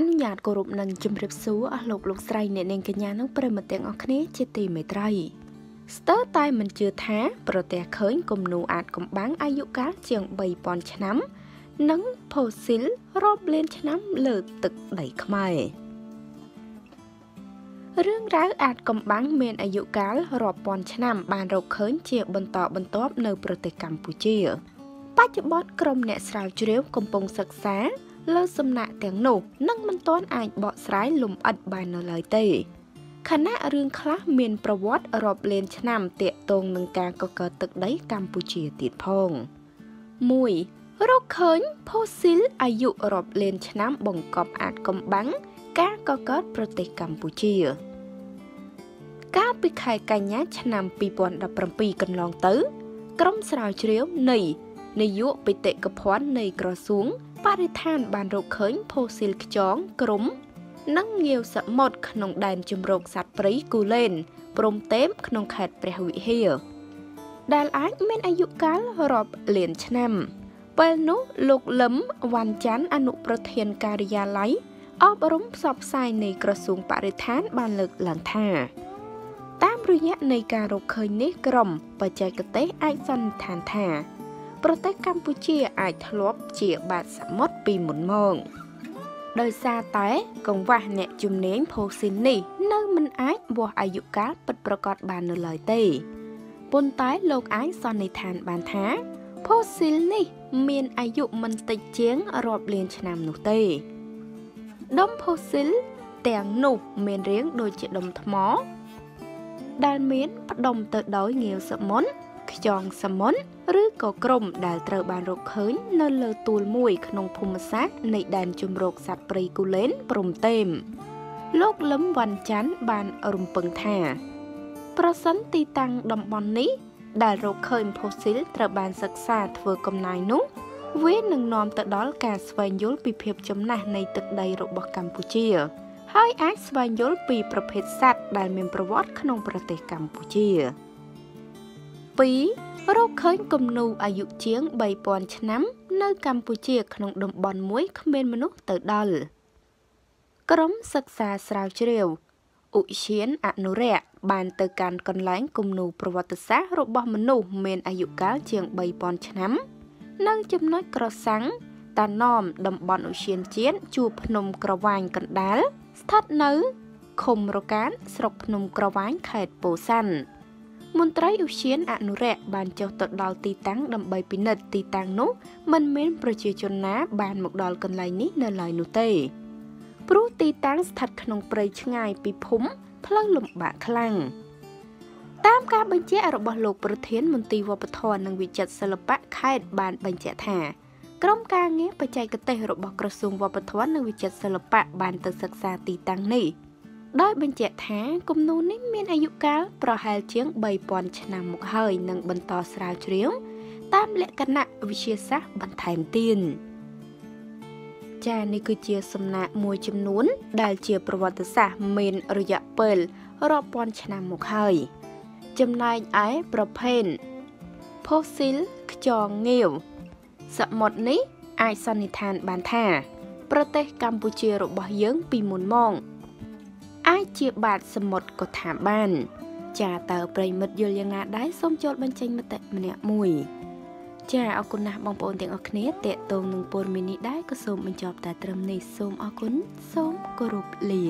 អញ្ញត្តិគោរពនឹងជំរាបសួរអស់លោកស្រីអ្នកនាងកញ្ញានិងប្រិមត្តទាំងអស់គ្នាជាទីមេត្រីស្ទើរតែមិនជឿថាប្រទេសខើញគំនូអាចកំបាំងអាយុកាលជាង លើសំណាក់ទាំងនោះនឹងមិនទាន់អាចបកស្រាយលំអិតបាននៅឡើយទេខណៈរឿងខ្លះមានប្រវត្តិរបៀនឆ្នាំតាកតងនឹងការកកើតទឹកដីកម្ពុជាទៀតផង បរិធានបានរកឃើញផូស៊ីលខ្យងក្រុមនិងងាវសមុទ្រក្នុងដែនជំរកសត្វព្រៃគូលែនព្រមទាំងក្នុងខេត្តព្រះវិហារដែលអាចមានអាយុកាលរាប់លានឆ្នាំពេលនោះលោកលឹមវ៉ាន់ចាន់អនុប្រធានការិយាល័យអប់រំផ្សព្វផ្សាយនៃក្រសួងបរិធានបានលើកឡើងថា ប្រទេសកម្ពុជាអាចធ្លាប់ជាបាតសមុទ្រពីមុនមក ខ្យងសាមុនឬក៏ក្រុមដែលត្រូវបានរកឃើញនៅលើទួលមួយក្នុងភូមិសាស្ត្រនៃដែនជម្រកសត្វព្រៃគូលែនព្រំទេម រកឃើញគំនូអាយុជាង 3000 ឆ្នាំនៅកម្ពុជាក្នុងតំបន់មួយគ្មានមនុស្សទៅដល់ក្រុមសិក្សាស្រាវជ្រាវឧទ្យានអនុរក្សបានទៅកាន់កន្លែងគំនូប្រវត្តិសាស្ត្ររបស់មនុស្សមានអាយុកាលជា មន្ត្រីឧទ្យានអនុរក្សបានចុះទៅដល់ទីតាំងដើម្បីពិនិត្យទីតាំងនោះមិនមែនប្រជាជនណាបានមកដល់កន្លែងនេះនៅឡើយនោះទេព្រោះទីតាំងស្ថិតក្នុងព្រៃឆ្ងាយពីភូមិផ្លូវលំបាកខ្លាំងតាមការបញ្ជារបស់លោកប្រធានមន្ត្រីវត្តធននិងវិចិត្រសិល្បៈខេត្តបានបញ្ជាក់ថា ដោយបញ្ជាក់ថាគំនូនេះមានអាយុកាលប្រហែលជា អាចជាបាទសមុទ្រក៏ថាបានចាតើប្រិយមិត្តយល់យ៉ាងណាដែរសូមចូលបញ្ចេញមតិម្នាក់មួយចាអរគុណណាស់បងប្អូនទាំងអស់គ្នាតេតងនឹងពលមីនីដែរក៏សូមបញ្ចប់តែត្រឹមនេះសូមអរគុណសូមគោរពលា